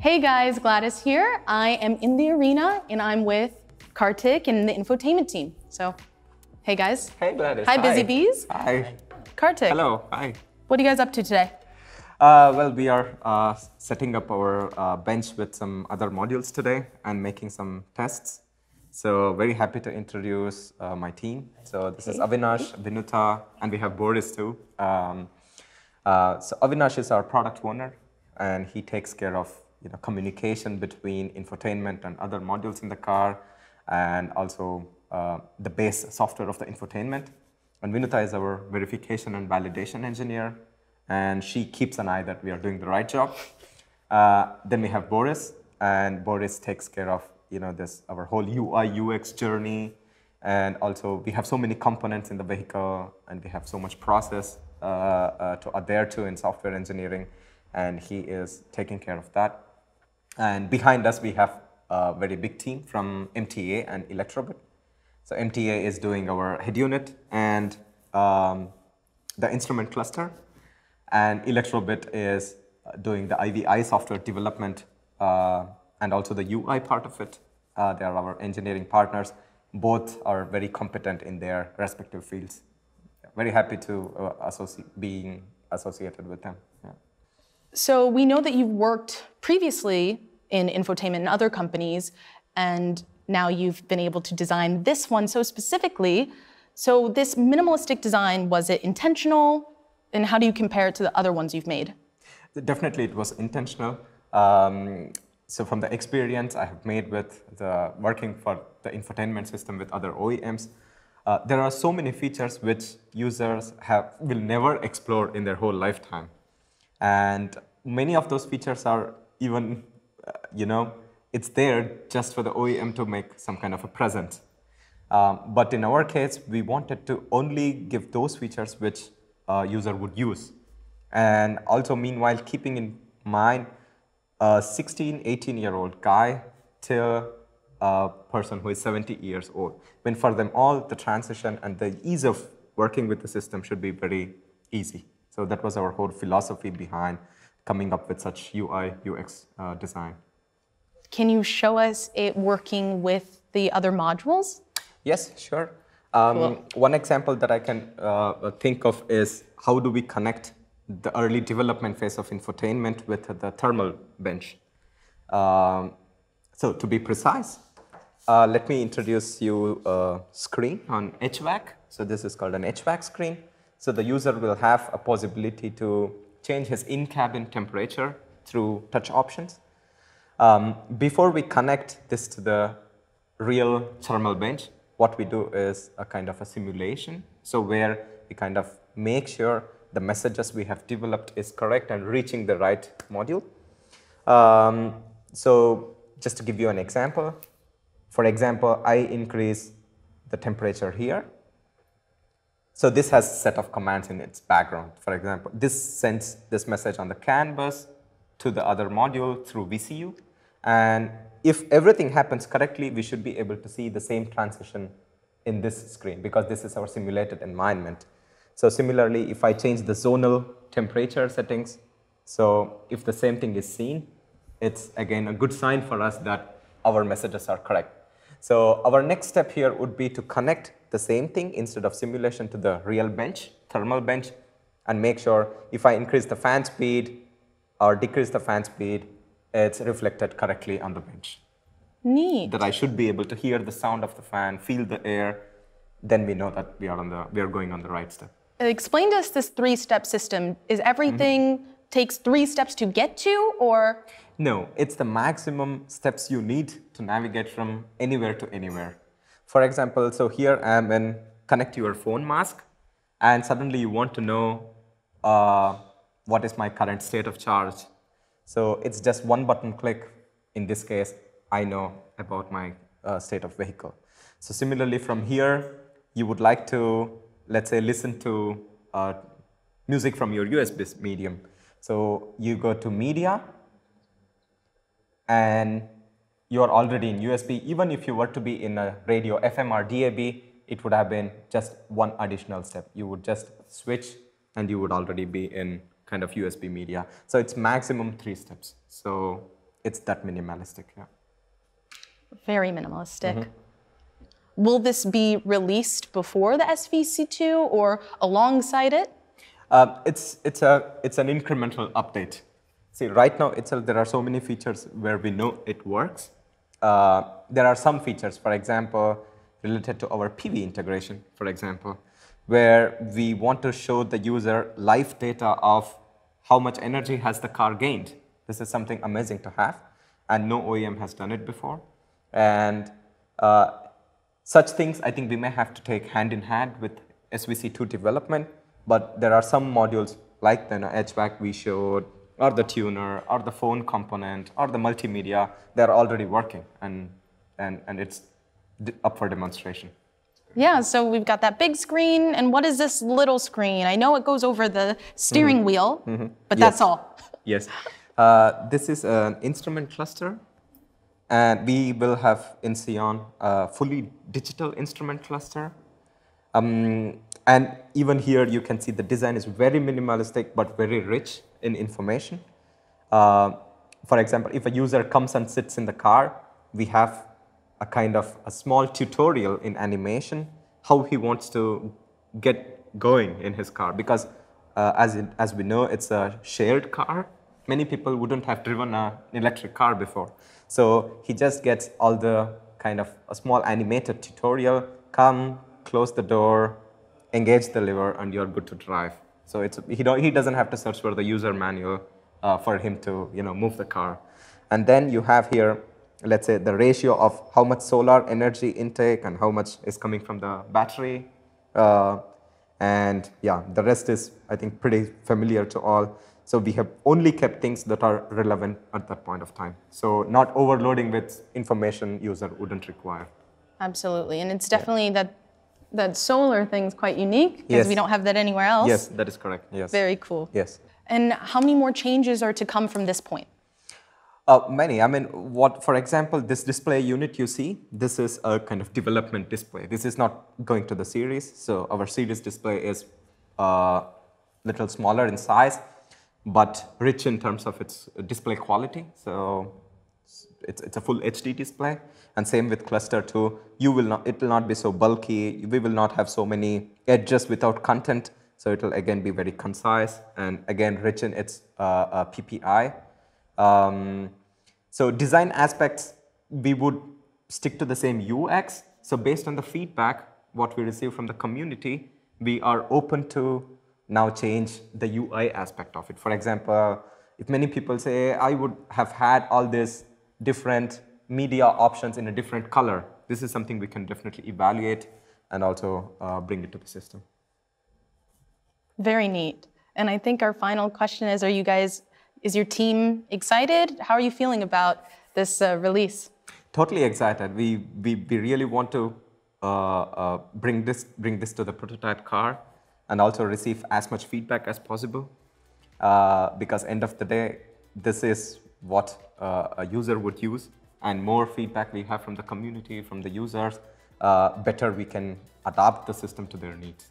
Hey guys, Gladys here. I am in the arena and I'm with Kartik and the infotainment team. So, hey guys. Hey Gladys. Hi, busy bees. Hi. Kartik. Hello, hi. What are you guys up to today? Well, we are setting up our bench with some other modules today and making some tests. So, very happy to introduce my team. So, this is Avinash, Vinuta, and we have Boris too. So, Avinash is our product owner and he takes care of communication between infotainment and other modules in the car, and also the base software of the infotainment. And Vinuta is our verification and validation engineer, and she keeps an eye that we are doing the right job. Then we have Boris, and Boris takes care of our whole UI UX journey, and also we have so many components in the vehicle, and we have so much process to adhere to in software engineering, and he is taking care of that. And behind us, we have a very big team from MTA and Electrobit. So MTA is doing our head unit and the instrument cluster, and Electrobit is doing the IVI software development and also the UI part of it. They are our engineering partners. Both are very competent in their respective fields. Very happy to being associated with them. Yeah. So we know that you've worked previously in infotainment and other companies, and now you've been able to design this one so specifically. So this minimalistic design, was it intentional? And how do you compare it to the other ones you've made? Definitely it was intentional. So from the experience I have made with working for the infotainment system with other OEMs, there are so many features which users will never explore in their whole lifetime. And many of those features are even, it's there just for the OEM to make some kind of a present. But in our case, we wanted to only give those features which user would use. And also meanwhile, keeping in mind a 16, 18-year-old guy till a person who is 70 years old. When for them all, the transition and the ease of working with the system should be very easy. So that was our whole philosophy behind coming up with such UI, UX design. Can you show us it working with the other modules? Yes, sure. Cool. One example that I can think of is how do we connect the early development phase of infotainment with the thermal bench. So to be precise, let me introduce you a screen on HVAC. So this is called an HVAC screen. So the user will have a possibility to change his in-cabin temperature through touch options. Before we connect this to the real thermal bench, what we do is a kind of a simulation. So where we kind of make sure the messages we have developed is correct and reaching the right module. So just to give you an example, for example, I increase the temperature here. So this has a set of commands in its background. For example, this sends this message on the CAN bus to the other module through VCU. And if everything happens correctly, we should be able to see the same transition in this screen because this is our simulated environment. So similarly, if I change the zonal temperature settings, so if the same thing is seen, it's again a good sign for us that our messages are correct. So our next step here would be to connect the same thing instead of simulation to the real bench, thermal bench, and make sure if I increase the fan speed or decrease the fan speed, it's reflected correctly on the bench. Neat. That I should be able to hear the sound of the fan, feel the air, then we know that we are going on the right step. Explain to us this three-step system. Is everything takes 3 steps to get to, or? No, it's the maximum steps you need to navigate from anywhere to anywhere. For example, so here I am in connect to your phone mask, and suddenly you want to know what is my current state of charge. So it's just one button click. In this case, I know about my state of vehicle. So similarly from here, you would like to, let's say, listen to music from your USB medium. So you go to media, and you're already in USB. Even if you were to be in a radio, FM or DAB, it would have been just one additional step. You would just switch and you would already be in kind of USB media. So it's maximum 3 steps. So it's that minimalistic. Yeah. Very minimalistic. Mm-hmm. Will this be released before the SVC2 or alongside it? It's an incremental update. See, right now itself there are so many features where we know it works. There are some features, for example, related to our PV integration, for example, where we want to show the user live data of how much energy has the car gained. This is something amazing to have, and no OEM has done it before. And such things, I think we may have to take hand in hand with SVC2 development, but there are some modules like the HVAC we showed, or the tuner, or the phone component, or the multimedia, they're already working, and it's up for demonstration. Yeah, so we've got that big screen, and what is this little screen? I know it goes over the steering wheel, but that's all. Yes. This is an instrument cluster, and we will have in Sion a fully digital instrument cluster. And even here you can see the design is very minimalistic but very rich in information. For example, if a user comes and sits in the car, we have a kind of a small tutorial in animation, how he wants to get going in his car. Because as we know, it's a shared car. Many people wouldn't have driven an electric car before. So he just gets all the kind of a small animated tutorial, come, close the door, engage the lever, and you're good to drive. So it's, he doesn't have to search for the user manual for him to move the car. And then you have here, let's say, the ratio of how much solar energy intake and how much is coming from the battery. And yeah, the rest is, I think, pretty familiar to all. So we have only kept things that are relevant at that point of time. So not overloading with information user wouldn't require. Absolutely. And it's definitely that solar thing's quite unique because we don't have that anywhere else. Yes, that is correct. Yes. Very cool. Yes. And how many more changes are to come from this point? Many. I mean, for example, this display unit you see, this is a kind of development display. This is not going to the series. So our series display is a little smaller in size, but rich in terms of its display quality. So it's a full HD display. And same with cluster 2, it will not be so bulky. We will not have so many edges without content. So it will again be very concise and again rich in its PPI. So design aspects, we would stick to the same UX. So based on the feedback, what we receive from the community, we are open to now change the UI aspect of it. For example, if many people say, I would have had all these different media options in a different color, this is something we can definitely evaluate and also bring it to the system. Very neat. And I think our final question is, is your team excited? How are you feeling about this release? Totally excited. We really want to bring this to the prototype car and also receive as much feedback as possible. Because end of the day, this is what a user would use, and more feedback we have from the community, from the users, better we can adapt the system to their needs.